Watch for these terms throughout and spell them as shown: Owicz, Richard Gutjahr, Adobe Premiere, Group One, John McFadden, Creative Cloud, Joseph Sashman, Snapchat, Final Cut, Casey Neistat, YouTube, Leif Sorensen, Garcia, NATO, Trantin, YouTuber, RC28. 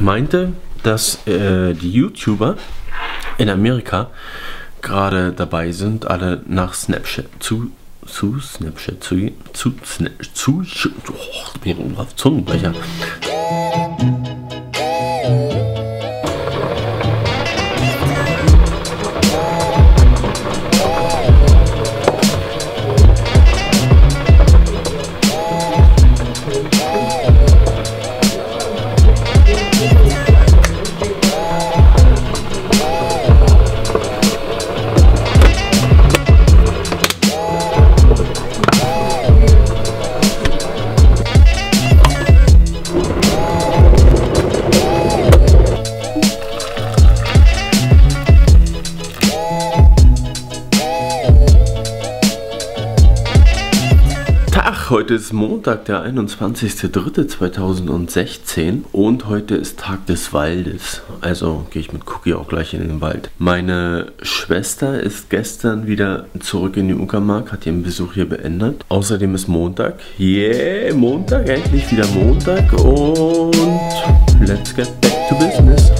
meinte, dass die YouTuber in Amerika gerade dabei sind, alle nach Snapchat zu Heute ist Montag, der 21.03.2016 und heute ist Tag des Waldes. Also gehe ich mit Cookie auch gleich in den Wald. Meine Schwester ist gestern wieder zurück in die Uckermark, hat ihren Besuch hier beendet. Außerdem ist Montag. Yeah, Montag, endlich wieder Montag und let's get back to business.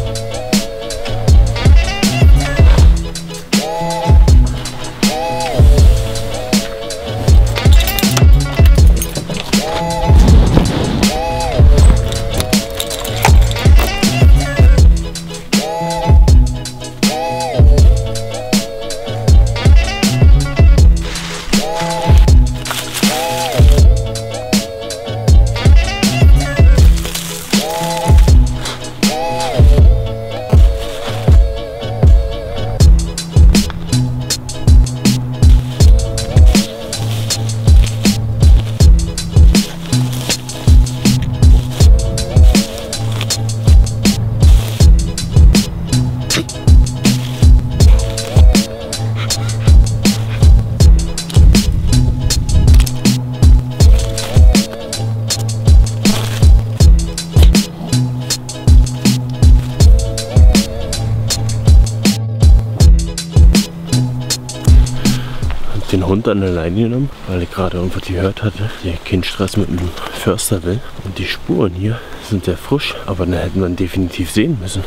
Den Hund an der Leine genommen, weil ich gerade irgendwas gehört hatte, der keinen Stress mit dem Förster will. Und die Spuren hier sind sehr frisch, aber da hätten wir ihn definitiv sehen müssen.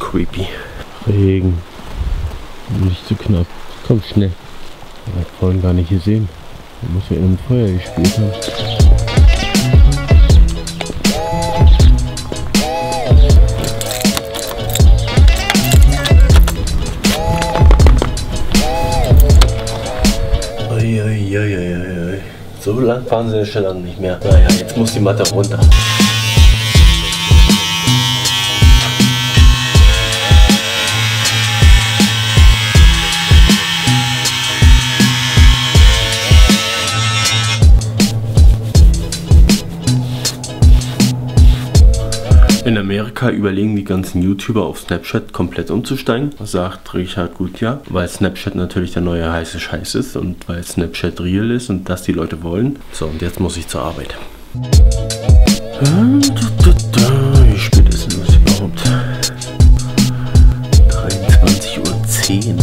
Creepy. Regen. Nicht zu knapp. Komm schnell. Ich hab vorhin gar nicht gesehen. Da muss ja in einem Feuer gespielt haben. So lang fahren sie schon lange nicht mehr. Naja, jetzt muss die Matte runter. In Amerika überlegen die ganzen YouTuber auf Snapchat komplett umzusteigen, sagt Richard Gutjahr, weil Snapchat natürlich der neue heiße Scheiß ist und weil Snapchat real ist und das die Leute wollen. So, und jetzt muss ich zur Arbeit. Wie spät ist denn das überhaupt? 23.10 Uhr.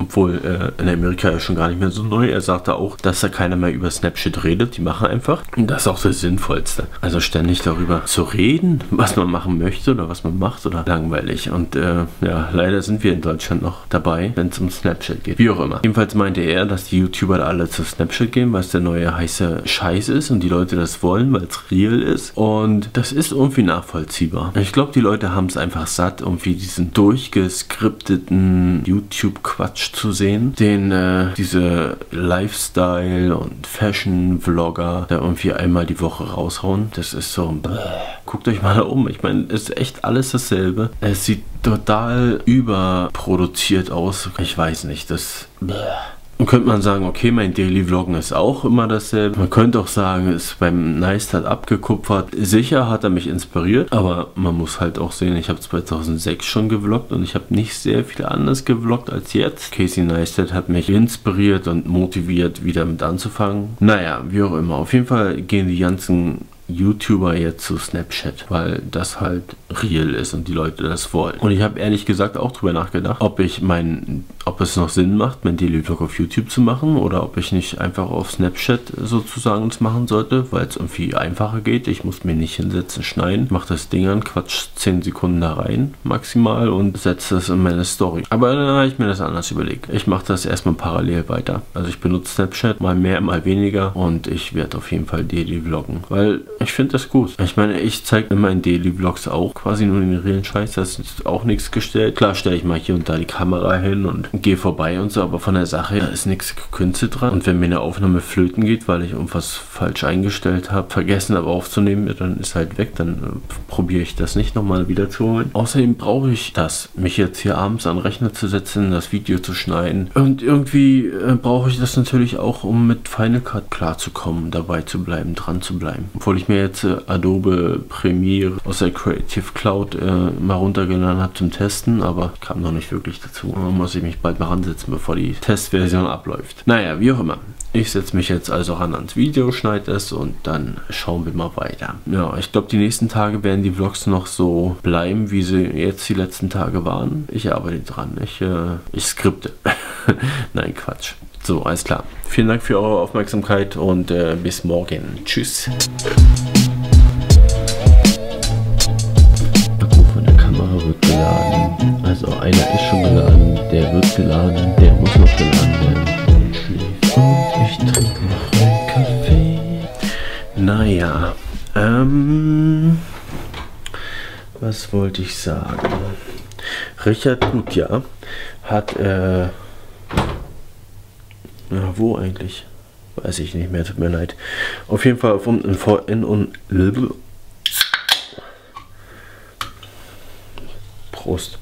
Obwohl in Amerika ist schon gar nicht mehr so neu. Er sagte auch, dass da keiner mehr über Snapchat redet. Die machen einfach. Und das ist auch das Sinnvollste. Also ständig darüber zu reden, was man machen möchte oder was man macht oder langweilig. Und ja, leider sind wir in Deutschland noch dabei, wenn es um Snapchat geht. Wie auch immer. Jedenfalls meinte er, dass die YouTuber da alle zu Snapchat gehen, weil es der neue heiße Scheiß ist und die Leute das wollen, weil es real ist. Und das ist irgendwie nachvollziehbar. Ich glaube, die Leute haben es einfach satt, irgendwie diesen durchgeskripteten YouTube-Quatsch zu sehen, den diese Lifestyle- und Fashion-Vlogger da irgendwie einmal die Woche raushauen. Das ist so, guckt euch mal da um. Ich meine, es ist echt alles dasselbe. Es sieht total überproduziert aus. Ich weiß nicht, das... Und könnte man sagen, okay, mein Daily Vloggen ist auch immer dasselbe. Man könnte auch sagen, ist beim Neistat abgekupfert. Sicher hat er mich inspiriert, aber man muss halt auch sehen, ich habe 2006 schon gevloggt und ich habe nicht sehr viel anders gevloggt als jetzt. Casey Neistat hat mich inspiriert und motiviert, wieder mit anzufangen. Naja, wie auch immer. Auf jeden Fall gehen die ganzen YouTuber jetzt zu Snapchat, weil das halt real ist und die Leute das wollen. Und ich habe ehrlich gesagt auch drüber nachgedacht, ob es noch Sinn macht, meinen Daily Vlog auf YouTube zu machen oder ob ich nicht einfach auf Snapchat sozusagen das machen sollte, weil es irgendwie einfacher geht. Ich muss mir nicht hinsetzen, schneiden, mache das Ding an, quatsch 10 Sekunden da rein maximal und setze das in meine Story. Aber dann habe ich mir das anders überlegt. Ich mache das erstmal parallel weiter. Also ich benutze Snapchat mal mehr, mal weniger und ich werde auf jeden Fall Daily vloggen, weil ich finde das gut. Ich meine, ich zeige in meinen Daily Vlogs auch quasi nur den realen Scheiß, das ist auch nichts gestellt. Klar stelle ich mal hier und da die Kamera hin und gehe vorbei und so, aber von der Sache her ist nichts gekünstelt dran. Und wenn mir eine Aufnahme flöten geht, weil ich irgendwas falsch eingestellt habe, vergessen aber aufzunehmen, dann ist halt weg, dann probiere ich das nicht nochmal wiederzuholen. Außerdem brauche ich das, mich jetzt hier abends an den Rechner zu setzen, das Video zu schneiden. Und irgendwie brauche ich das natürlich auch, um mit Final Cut klarzukommen, dabei zu bleiben, dran zu bleiben. Obwohl ich mir jetzt Adobe Premiere aus der Creative Cloud mal runtergeladen habe zum Testen, aber kam noch nicht wirklich dazu. Da muss ich mich bald mal ransetzen, bevor die Testversion abläuft. Naja, wie auch immer. Ich setze mich jetzt also ran ans Video, schneide es und dann schauen wir mal weiter. Ja, ich glaube, die nächsten Tage werden die Vlogs noch so bleiben, wie sie jetzt die letzten Tage waren. Ich arbeite dran, ich skripte. Nein, Quatsch. So, alles klar. Vielen Dank für eure Aufmerksamkeit und bis morgen. Tschüss. Akku von der Kamera wird geladen. Also einer ist schon geladen, der wird geladen, der muss noch geladen werden. Ich trinke noch einen Kaffee. Naja, was wollte ich sagen? Richard Gutjahr hat, na, wo eigentlich? Weiß ich nicht mehr, tut mir leid. Auf jeden Fall Prost.